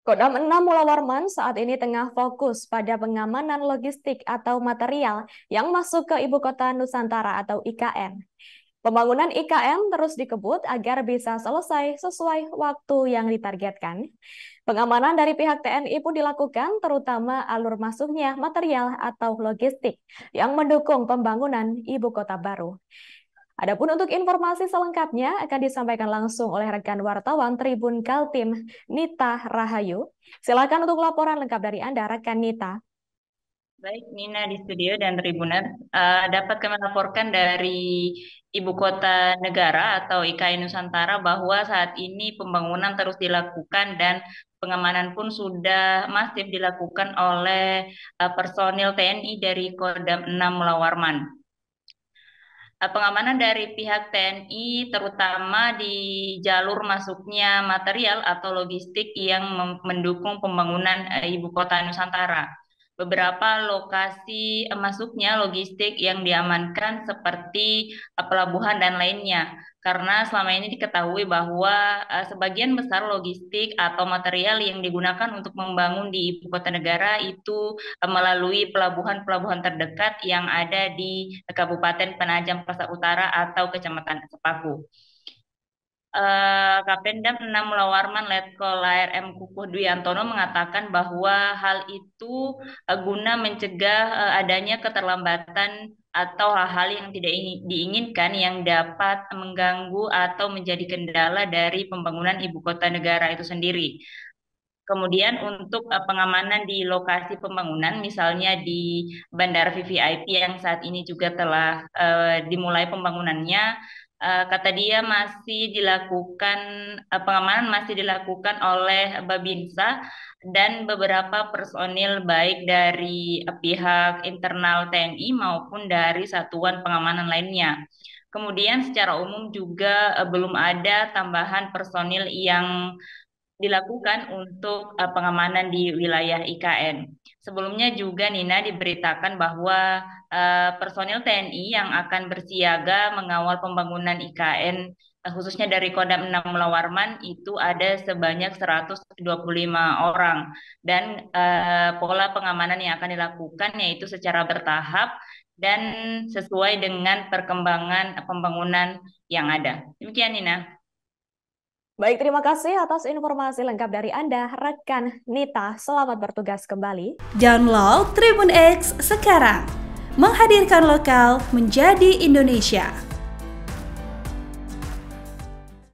Kodam VI Mulawarman saat ini tengah fokus pada pengamanan logistik atau material yang masuk ke Ibu Kota Nusantara atau IKN. Pembangunan IKN terus dikebut agar bisa selesai sesuai waktu yang ditargetkan. Pengamanan dari pihak TNI pun dilakukan, terutama alur masuknya material atau logistik yang mendukung pembangunan Ibu Kota Baru. Adapun untuk informasi selengkapnya akan disampaikan langsung oleh rekan wartawan Tribun Kaltim, Nita Rahayu. Silakan untuk laporan lengkap dari Anda, rekan Nita. Baik, Nina di studio dan Tribuner. Dapat kami laporkan dari Ibu Kota Negara atau IKN Nusantara bahwa saat ini pembangunan terus dilakukan dan pengamanan pun sudah masif dilakukan oleh personil TNI dari Kodam VI Mulawarman. Pengamanan dari pihak TNI terutama di jalur masuknya material atau logistik yang mendukung pembangunan Ibu Kota Nusantara. Beberapa lokasi masuknya logistik yang diamankan seperti pelabuhan dan lainnya. Karena selama ini diketahui bahwa sebagian besar logistik atau material yang digunakan untuk membangun di Ibu Kota Negara itu melalui pelabuhan-pelabuhan terdekat yang ada di Kabupaten Penajam Paser Utara atau Kecamatan Sepaku. Kapendam VI Mulawarman Letkol Arm Kukuh Dwi Antono mengatakan bahwa hal itu guna mencegah adanya keterlambatan atau hal-hal yang tidak diinginkan yang dapat mengganggu atau menjadi kendala dari pembangunan Ibu Kota Negara itu sendiri. Kemudian untuk pengamanan di lokasi pembangunan, misalnya di Bandara VVIP yang saat ini juga telah dimulai pembangunannya, kata dia pengamanan masih dilakukan oleh Babinsa dan beberapa personil baik dari pihak internal TNI maupun dari satuan pengamanan lainnya. Kemudian secara umum juga belum ada tambahan personil yang dilakukan untuk pengamanan di wilayah IKN. Sebelumnya juga Nina diberitakan bahwa personil TNI yang akan bersiaga mengawal pembangunan IKN, khususnya dari Kodam VI Mulawarman itu ada sebanyak 125 orang. Dan pola pengamanan yang akan dilakukan yaitu secara bertahap dan sesuai dengan perkembangan pembangunan yang ada. Demikian Nina. Baik, terima kasih atas informasi lengkap dari Anda, rekan Nita. Selamat bertugas kembali. Download Tribun X sekarang. Menghadirkan lokal menjadi Indonesia.